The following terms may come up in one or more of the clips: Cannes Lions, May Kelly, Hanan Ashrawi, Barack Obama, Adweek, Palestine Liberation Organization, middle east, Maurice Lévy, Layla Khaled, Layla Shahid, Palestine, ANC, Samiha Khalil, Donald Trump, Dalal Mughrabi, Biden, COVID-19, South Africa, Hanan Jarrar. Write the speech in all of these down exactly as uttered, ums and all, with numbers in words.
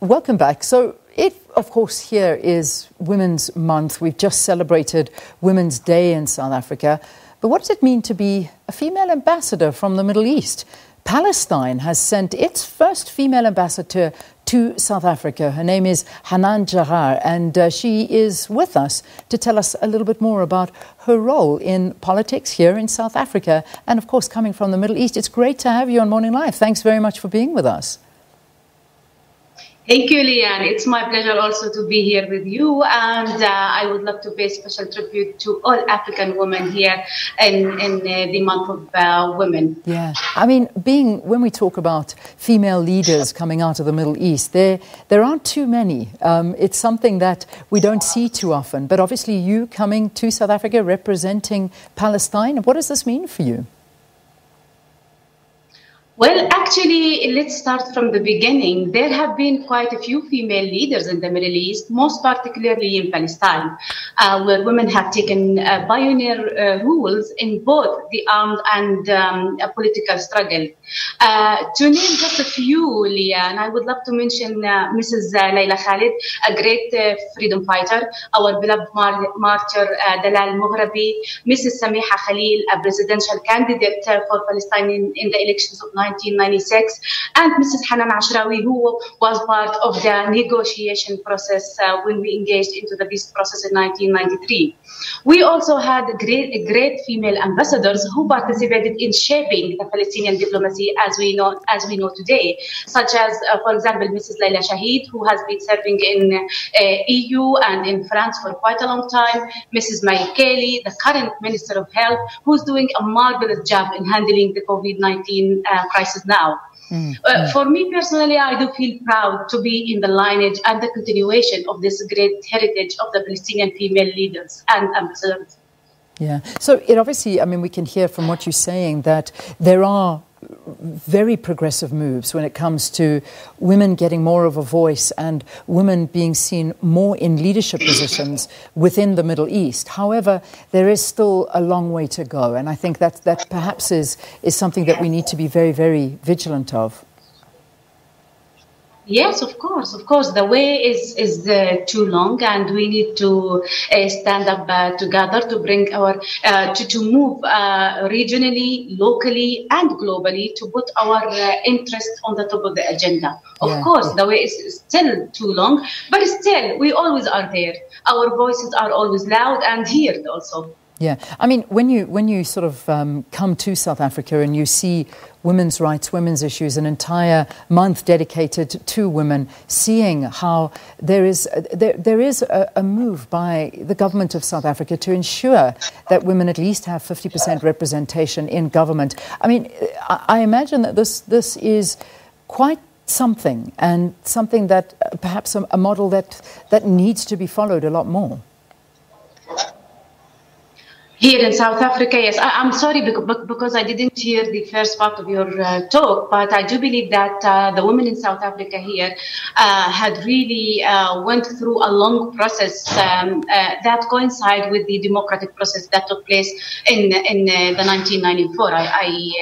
Welcome back. So it, of course, here is Women's Month. We've just celebrated Women's Day in South Africa. But what does it mean to be a female ambassador from the Middle East? Palestine has sent its first female ambassador to South Africa. Her name is Hanan Jarrar, and uh, she is with us to tell us a little bit more about her role in politics here in South Africa. And, of course, coming from the Middle East, it's great to have you on Morning Live. Thanks very much for being with us. Thank you, Leanne. It's my pleasure also to be here with you, and uh, I would love to pay special tribute to all African women here in, in uh, the month of uh, women. Yeah, I mean, being when we talk about female leaders coming out of the Middle East, there there aren't too many. Um, it's something that we don't see too often. But obviously, you coming to South Africa representing Palestine, what does this mean for you? Well, actually, let's start from the beginning. There have been quite a few female leaders in the Middle East, most particularly in Palestine, uh, where women have taken uh, pioneer uh, roles in both the armed and um, political struggle. Uh, to name just a few, Leanne, I would love to mention uh, Missus Layla Khaled, a great uh, freedom fighter, our beloved mar martyr uh, Dalal Mughrabi, Missus Samiha Khalil, a presidential candidate uh, for Palestine in, in the elections of nineteen ninety-six, and Missus Hanan Ashrawi, who was part of the negotiation process uh, when we engaged into the peace process in nineteen ninety-three. We also had great, great female ambassadors who participated in shaping the Palestinian diplomacy as we know, as we know today, such as, uh, for example, Missus Layla Shahid, who has been serving in uh, E U and in France for quite a long time, Missus May Kelly, the current Minister of Health, who's doing a marvelous job in handling the COVID nineteen uh, crisis now. Mm. Uh, for me personally, I do feel proud to be in the lineage and the continuation of this great heritage of the Palestinian female leaders and ambassadors. Yeah, so it obviously, I mean, we can hear from what you're saying that there are very progressive moves when it comes to women getting more of a voice and women being seen more in leadership positions within the Middle East. However, there is still a long way to go, and I think that that perhaps is is something that we need to be very, very vigilant of. Yes, of course, of course. The way is is uh, too long, and we need to uh, stand up uh, together to bring our uh, to to move uh, regionally, locally, and globally to put our uh, interests on the top of the agenda. Of yeah. course, the way is still too long, but still we always are there. Our voices are always loud and heard also. Yeah, I mean, when you when you sort of um, come to South Africa and you see women's rights, women's issues, an entire month dedicated to women, seeing how there is there there is a, a move by the government of South Africa to ensure that women at least have fifty percent representation in government. I mean, I, I imagine that this this is quite something, and something that uh, perhaps a, a model that that needs to be followed a lot more. Here in South Africa, yes. I, I'm sorry because I didn't hear the first part of your uh, talk, but I do believe that uh, the women in South Africa here uh, had really uh, went through a long process um, uh, that coincided with the democratic process that took place in in uh, the nineteen ninety-four, I, I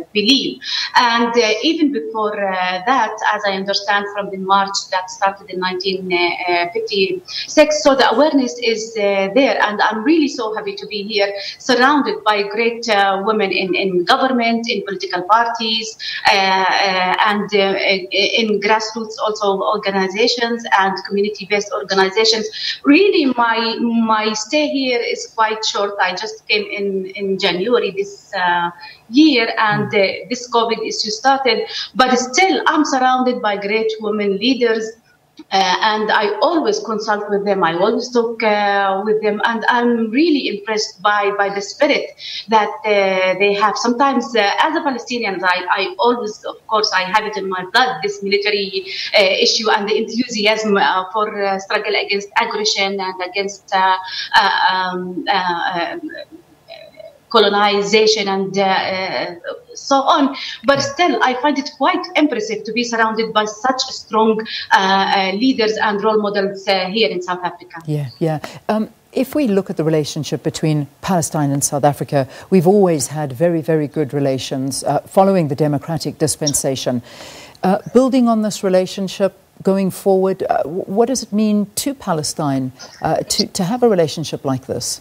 uh, believe. And uh, even before uh, that, as I understand from the march that started in nineteen fifty-six, so the awareness is uh, there, and I'm really so happy to be here. Here, surrounded by great uh, women in, in government, in political parties, uh, uh, and uh, in, in grassroots also organizations and community-based organizations. Really, my my stay here is quite short. I just came in in January this uh, year, and uh, this COVID issue started. But still, I'm surrounded by great women leaders. Uh, and I always consult with them. I always talk uh, with them, and I'm really impressed by by the spirit that uh, they have. Sometimes, uh, as a Palestinian, I, I always, of course, I have it in my blood, this military uh, issue and the enthusiasm uh, for uh, struggle against aggression and against uh, uh, um, uh, colonization and. Uh, uh, so on, but still I find it quite impressive to be surrounded by such strong uh, uh, leaders and role models uh, here in South Africa. Yeah, yeah. Um, if we look at the relationship between Palestine and South Africa, we've always had very, very good relations uh, following the democratic dispensation. Uh, building on this relationship, going forward? Uh, what does it mean to Palestine uh, to, to have a relationship like this?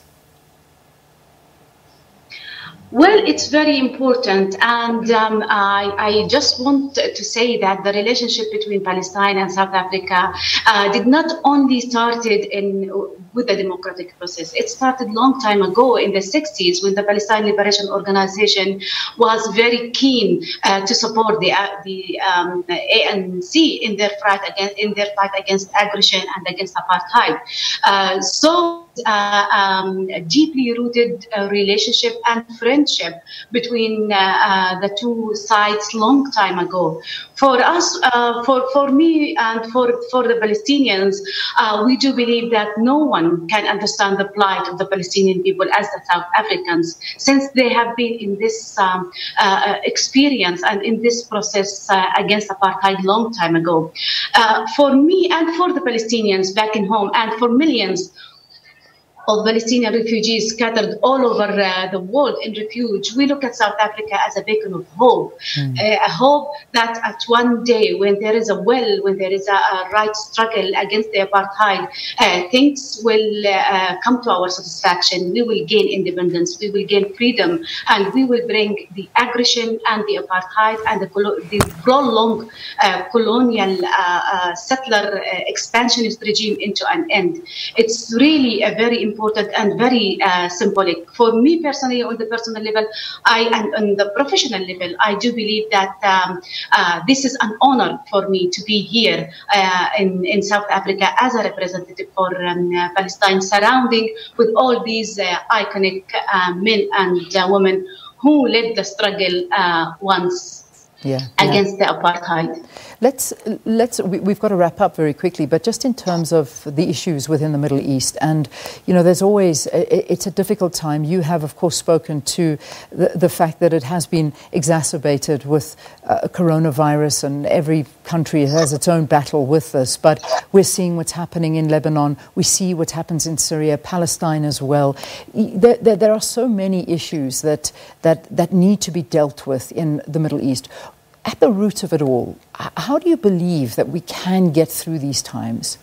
Well, it's very important, and um, I, I just want to say that the relationship between Palestine and South Africa uh, did not only started in with the democratic process. It started long time ago in the sixties when the Palestine Liberation Organization was very keen uh, to support the uh, the um, A N C in their fight against in their fight against aggression and against apartheid. Uh, so. Uh, um, a deeply rooted uh, relationship and friendship between uh, uh, the two sides long time ago. For us, uh, for for me, and for for the Palestinians, uh, we do believe that no one can understand the plight of the Palestinian people as the South Africans, since they have been in this um, uh, experience and in this process uh, against apartheid long time ago. Uh, for me and for the Palestinians back in home, and for millions of Palestinian refugees scattered all over uh, the world in refuge, we look at South Africa as a beacon of hope, mm. uh, a hope that at one day when there is a will, when there is a, a right struggle against the apartheid, uh, things will uh, come to our satisfaction. We will gain independence, we will gain freedom, and we will bring the aggression and the apartheid and the, colo the prolonged uh, colonial uh, uh, settler uh, expansionist regime into an end. It's really a very important important and very uh, symbolic. For me personally, on the personal level, I and on the professional level, I do believe that um, uh, this is an honor for me to be here uh, in, in South Africa as a representative for um, uh, Palestine, surrounding with all these uh, iconic uh, men and uh, women who led the struggle uh, once. Yeah, against yeah. the apartheid. Let's let's we, we've got to wrap up very quickly, but just in terms of the issues within the Middle East, and you know, there's always a, it's a difficult time. You have, of course, spoken to the, the fact that it has been exacerbated with uh, coronavirus, and every country has its own battle with this. But we're seeing what's happening in Lebanon. We see what happens in Syria, Palestine as well. There, there, there are so many issues that that that need to be dealt with in the Middle East. At the root of it all, how do you believe that we can get through these times?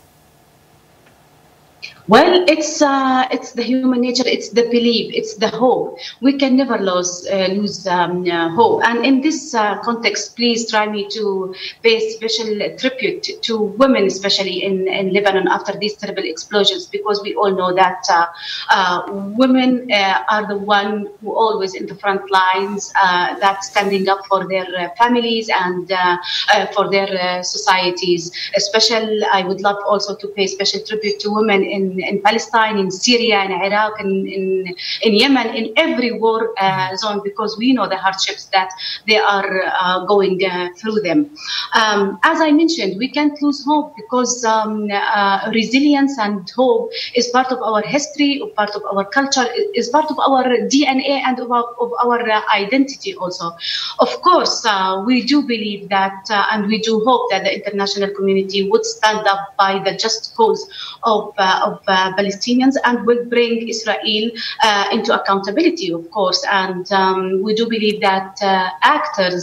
Well, it's uh, it's the human nature, it's the belief, it's the hope. We can never lose uh, lose um, uh, hope. And in this uh, context, please try me to pay special tribute to, to women, especially in, in Lebanon after these terrible explosions, because we all know that uh, uh, women uh, are the one who always in the front lines, uh, that standing up for their uh, families and uh, uh, for their uh, societies. A special, I would love also to pay special tribute to women in in Palestine, in Syria, in Iraq, in, in, in Yemen, in every war uh, zone, because we know the hardships that they are uh, going uh, through them. Um, as I mentioned, we can't lose hope, because um, uh, resilience and hope is part of our history, part of our culture, is part of our D N A and of our, of our uh, identity also. Of course, uh, we do believe that, uh, and we do hope that the international community would stand up by the just cause of, uh, of Uh, Palestinians, and will bring Israel uh, into accountability, of course. And um, we do believe that uh, actors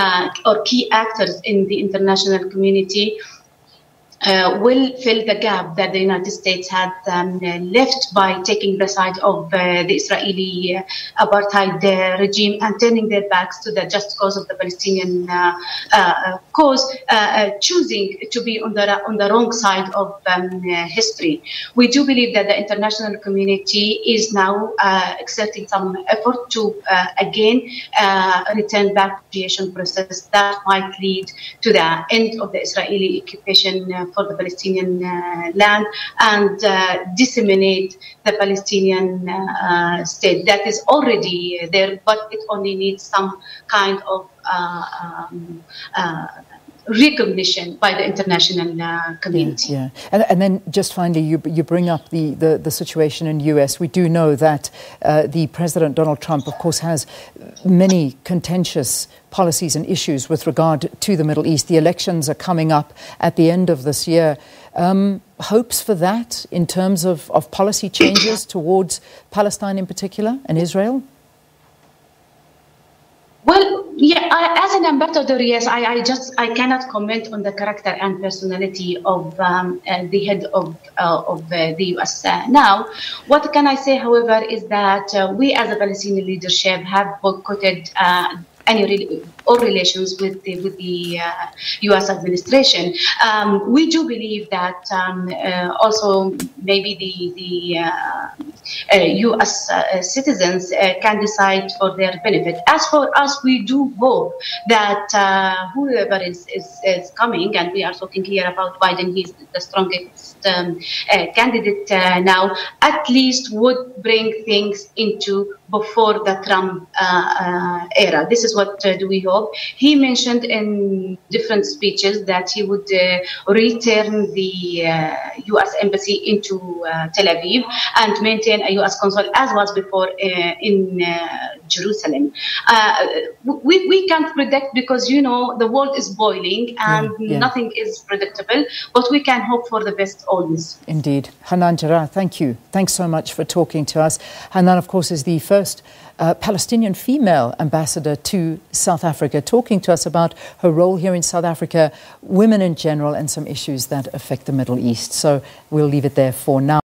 uh, or key actors in the international community Uh, will fill the gap that the United States had um, left by taking the side of uh, the Israeli uh, apartheid uh, regime and turning their backs to the just cause of the Palestinian uh, uh, cause, uh, uh, choosing to be on the on the wrong side of um, uh, history. We do believe that the international community is now uh, exerting some effort to uh, again uh, return back to the mediation process that might lead to the end of the Israeli occupation Uh, for the Palestinian uh, land, and uh, disseminate the Palestinian uh, state that is already there, but it only needs some kind of uh, um, uh, recognition by the international uh, community. Yeah, yeah. And, and then just finally, you, you bring up the, the, the situation in the U S. We do know that uh, the President Donald Trump, of course, has many contentious policies and issues with regard to the Middle East. The elections are coming up at the end of this year. Um, hopes for that in terms of, of policy changes towards Palestine in particular and Israel? Well, yeah, I, as an ambassador, yes, I, I just I cannot comment on the character and personality of um, uh, the head of uh, of uh, the U S Uh, now, what can I say, however, is that uh, we as a Palestinian leadership have boycotted uh, any re all relations with the with the uh, U S administration. Um, we do believe that um, uh, also maybe the the. Uh, Uh, U S uh, citizens uh, can decide for their benefit. As for us, we do hope that uh, whoever is, is, is coming, and we are talking here about Biden, he's the strongest um, uh, candidate uh, now, at least would bring things into before the Trump uh, uh, era. This is what uh, do we hope. He mentioned in different speeches that he would uh, return the uh, U S embassy into uh, Tel Aviv and maintain a U S consul as was before uh, in uh, Jerusalem. Uh, we, we can't predict because, you know, the world is boiling and yeah, yeah. nothing is predictable, but we can hope for the best always. Indeed. Hanan Jarrar, thank you. Thanks so much for talking to us. Hanan, of course, is the first uh, Palestinian female ambassador to South Africa, talking to us about her role here in South Africa, women in general, and some issues that affect the Middle East. So we'll leave it there for now.